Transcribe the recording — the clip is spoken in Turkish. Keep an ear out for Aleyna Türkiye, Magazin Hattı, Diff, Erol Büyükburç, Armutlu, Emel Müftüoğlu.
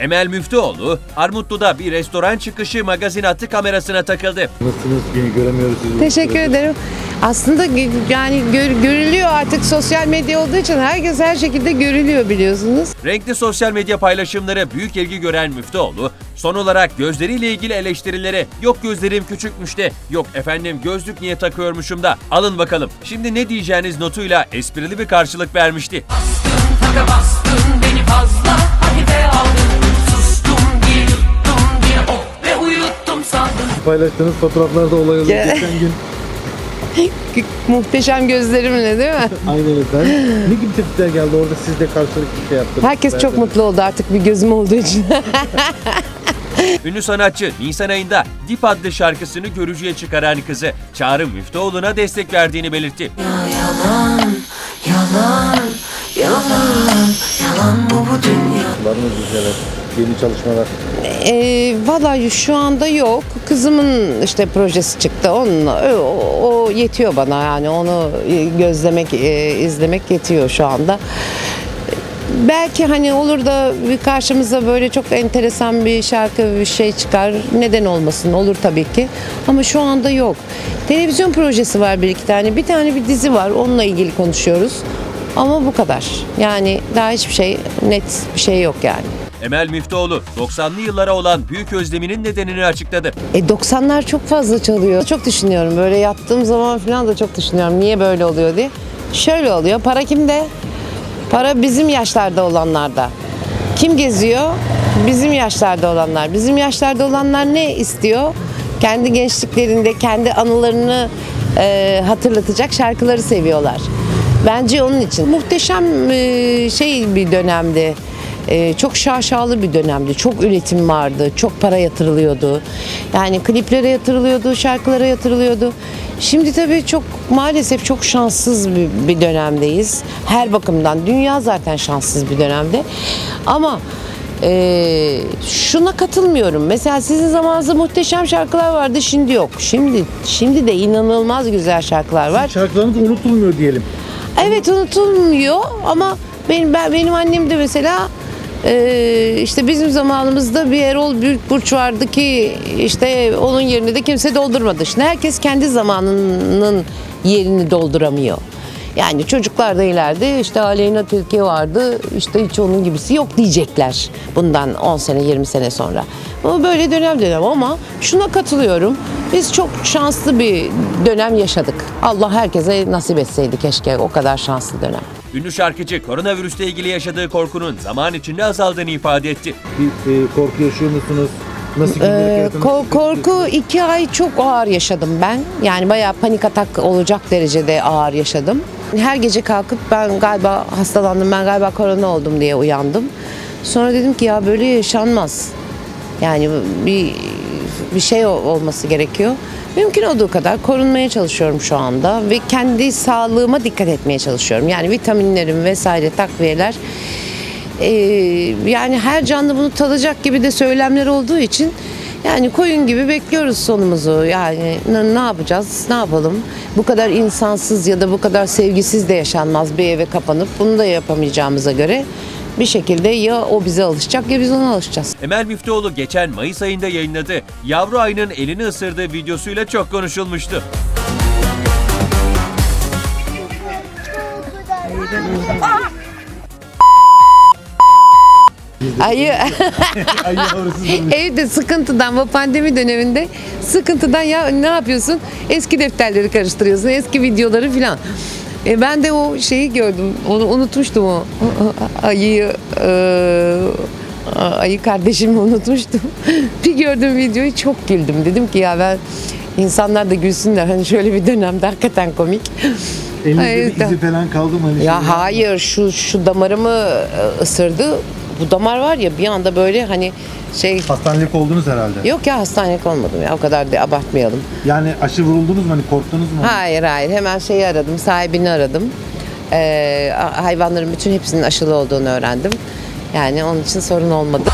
Emel Müftüoğlu, Armutlu'da bir restoran çıkışı magazin hattı kamerasına takıldı. Nasılsınız? Beni göremiyoruz. Teşekkür ederim. Aslında yani görülüyor artık, sosyal medya olduğu için herkes her şekilde görülüyor, biliyorsunuz. Renkli sosyal medya paylaşımları büyük ilgi gören Müftüoğlu, son olarak gözleriyle ilgili eleştirilere "yok gözlerim küçükmüş" de, "yok efendim gözlük niye takıyormuşum" da "alın bakalım şimdi ne diyeceğiniz" notuyla esprili bir karşılık vermişti. Bastın, taka bastın beni fazla, hadi be aldın, sustum diye yuttum diye oh be uyuttum sandım. Paylaştığınız fotoğraflarda olaylı geçen gün. Muhteşem gözlerimle, değil mi? Aynen efendim. Ne gibi tepkiler geldi orada, siz de karşılıklı şey yaptınız? Herkes çok mutlu oldu artık bir gözüm olduğu için. Ünlü sanatçı Nisan ayında Diff adlı şarkısını görücüye çıkaran kızı Çağrı Müftüoğlu'na destek verdiğini belirtti. Yalan, yalan, yalan, yalan mı bu dünya? Var mı güzeler, yeni çalışmalar? Vallahi şu anda yok. Kızımın işte projesi çıktı. Onunla, o yetiyor bana yani, onu gözlemek, izlemek yetiyor şu anda. Belki hani olur da karşımıza böyle çok enteresan bir şarkı, bir şey çıkar. Neden olmasın, olur tabii ki. Ama şu anda yok. Televizyon projesi var bir iki tane. Bir tane bir dizi var, onunla ilgili konuşuyoruz. Ama bu kadar. Yani daha hiçbir şey, net bir şey yok yani. Emel Müftüoğlu 90'lı yıllara olan büyük özleminin nedenini açıkladı. 90'lar çok fazla çalıyor. Çok düşünüyorum, böyle yattığım zaman falan da çok düşünüyorum niye böyle oluyor diye. Şöyle oluyor, para kimde? Para bizim yaşlarda olanlarda. Kim geziyor? Bizim yaşlarda olanlar. Bizim yaşlarda olanlar ne istiyor? Kendi gençliklerinde kendi anılarını hatırlatacak şarkıları seviyorlar. Bence onun için muhteşem şey bir dönemdi. Çok şaşalı bir dönemdi. Çok üretim vardı. Çok para yatırılıyordu. Yani kliplere yatırılıyordu, şarkılara yatırılıyordu. Şimdi tabii çok, maalesef çok şanssız bir dönemdeyiz. Her bakımdan. Dünya zaten şanssız bir dönemde. Ama şuna katılmıyorum. Mesela sizin zamanınızda muhteşem şarkılar vardı. Şimdi yok. Şimdi de inanılmaz güzel şarkılar var. Sizin şarkılarınız unutulmuyor diyelim. Evet, unutulmuyor ama benim annem de mesela işte bizim zamanımızda bir Erol Büyükburç vardı ki işte onun yerini de kimse doldurmadı. Şimdi herkes kendi zamanının yerini dolduramıyor. Yani çocuklar da ileride işte Aleyna Türkiye vardı, işte hiç onun gibisi yok diyecekler bundan 10 sene 20 sene sonra. Ama böyle dönem ama şuna katılıyorum. Biz çok şanslı bir dönem yaşadık. Allah herkese nasip etseydi keşke o kadar şanslı dönem. Ünlü şarkıcı koronavirüsle ilgili yaşadığı korkunun zaman içinde azaldığını ifade etti. Korku yaşıyor musunuz? Nasıl korku 2 ay çok ağır yaşadım ben. Yani bayağı panik atak olacak derecede ağır yaşadım. Her gece kalkıp ben galiba hastalandım, ben galiba korona oldum diye uyandım. Sonra dedim ki ya böyle yaşanmaz. Yani bir şey olması gerekiyor. Mümkün olduğu kadar korunmaya çalışıyorum şu anda ve kendi sağlığıma dikkat etmeye çalışıyorum. Yani vitaminlerim vesaire, takviyeler. Yani her canlı bunu tadacak gibi de söylemler olduğu için yani koyun gibi bekliyoruz sonumuzu. Yani ne yapacağız, ne yapalım? Bu kadar insansız ya da bu kadar sevgisiz de yaşanmaz bir eve kapanıp, bunu da yapamayacağımıza göre. Bir şekilde ya o bize alışacak ya biz ona alışacağız. Emel Müftüoğlu geçen Mayıs ayında yayınladı. Yavru ayının elini ısırdığı videosuyla çok konuşulmuştu. Ayı. Evde sıkıntıdan, bu pandemi döneminde sıkıntıdan ya ne yapıyorsun? Eski defterleri karıştırıyorsun, eski videoları filan. Ben de o şeyi gördüm, onu unutmuştum, o ayıyı, ayı kardeşimi unutmuştum. Bir gördüm videoyu, çok güldüm, dedim ki ya ben, insanlar da gülsünler hani şöyle bir dönemde, hakikaten komik. Elinizde izi falan kaldı mı? Hani ya hayır, şu damarımı ısırdı, bu damar var ya bir anda böyle hani şey... Hastanelik oldunuz herhalde. Yok ya, hastanelik olmadım ya, o kadar da abartmayalım. Yani aşı vuruldunuz mu, hani korktunuz mu? Hayır, hemen şeyi aradım, sahibini aradım. Hayvanların bütün hepsinin aşılı olduğunu öğrendim. Yani onun için sorun olmadı.